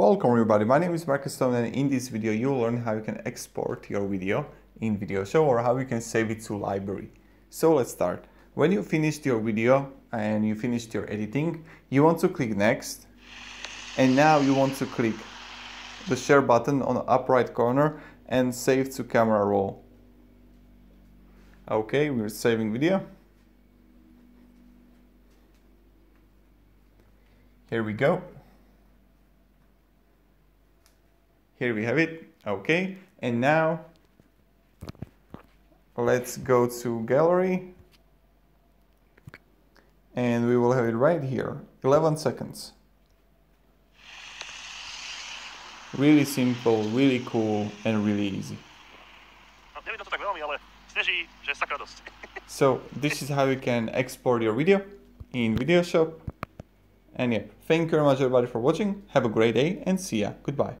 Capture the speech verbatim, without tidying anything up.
Welcome everybody, my name is Marcus Stone, and in this video you'll learn how you can export your video in VideoShop or how you can save it to library. So let's start. When you finished your video and you finished your editing, you want to click next, and now you want to click the share button on the upper right corner and save to camera roll. Okay, we're saving video. Here we go. Here we have it. Okay, and now let's go to gallery and we will have it right here, eleven seconds. Really simple, really cool and really easy. So this is how you can export your video in VideoShop. And yeah, thank you very much everybody for watching, have a great day and see ya, goodbye.